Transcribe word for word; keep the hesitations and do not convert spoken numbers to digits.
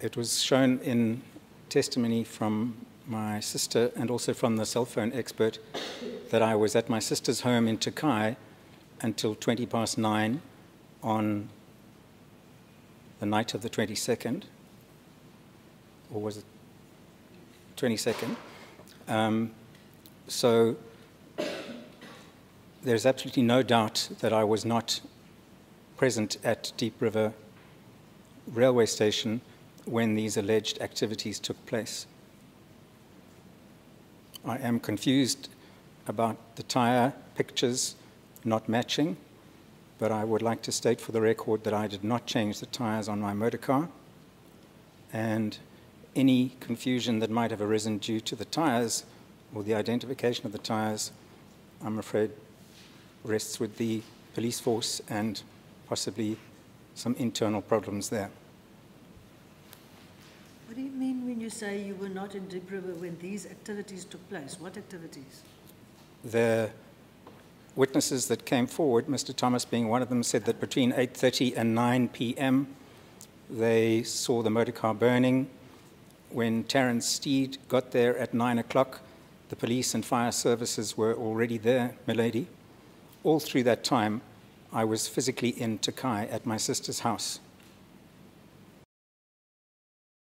it was shown in testimony from my sister and also from the cell phone expert that I was at my sister's home in Tokai until twenty past nine on the night of the twenty-second, or was it twenty-second? Um, so there's absolutely no doubt that I was not present at Diep River Railway Station when these alleged activities took place. I am confused about the tire pictures not matching, but I would like to state for the record that I did not change the tires on my motor car, and any confusion that might have arisen due to the tires or the identification of the tires, I'm afraid, rests with the police force and possibly some internal problems there. What do you mean when you say you were not in Diep River when these activities took place? What activities? The witnesses that came forward, Mister Thomas being one of them, said that between eight thirty and nine p m they saw the motor car burning. When Terence Steed got there at nine o'clock, the police and fire services were already there, milady. All through that time, I was physically in Tokai at my sister's house.